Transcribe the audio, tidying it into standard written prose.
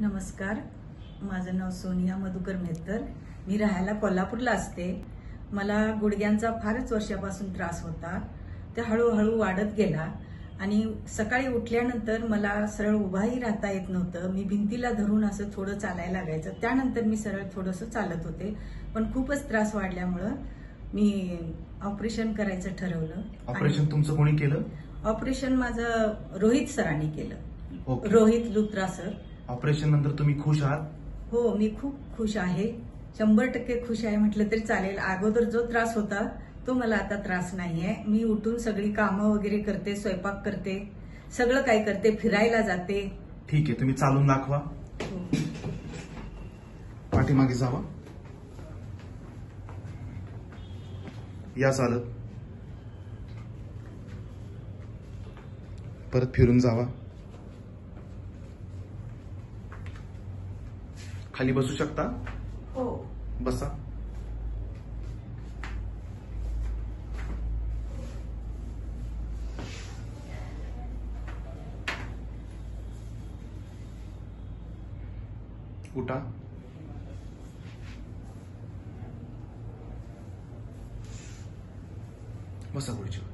नमस्कार, माझं नाव सोनिया मधुकर मेतकर। मी राहायला कोल्हापूरला असते। मला गुडघ्यांचा फारच वर्षापासून त्रास होता, ते हळूहळू वाढत गेला आणि सकाळी उठल्यानंतर मला सरळ उभाही राहता येत नव्हतं। मी भिंतीला धरून असं थोडं चालायला लागायचं, त्यानंतर मी सरळ थोडंसं चालत होते, पण खूपच त्रास वाढल्यामुळे मी ऑपरेशन करायचं ठरवलं। ऑपरेशन तुमचं कोणी केलं? ऑपरेशन माझं रोहित सरांनी केलं, रोहित लुथरा सर। ऑपरेशन नंतर तुम्ही खुश आहात? हो, मी खूप खुश आहे, 100% खुश आहे म्हटलं तरी चालेल। अगोदर जो त्रास होता तो मला आता त्रास नाहीये। मी उठून सगळी कामं वगैरे करते, स्वयंपाक करते, सगळं काय करते, फिरायला जाते। ठीक आहे, तुम्ही चालून दाखवा। पाठीमागे जावा, या चालत, परत फिरून जावा, खाली बसू शकता? हो, बसा। उठा, बसा खुर्चीवर।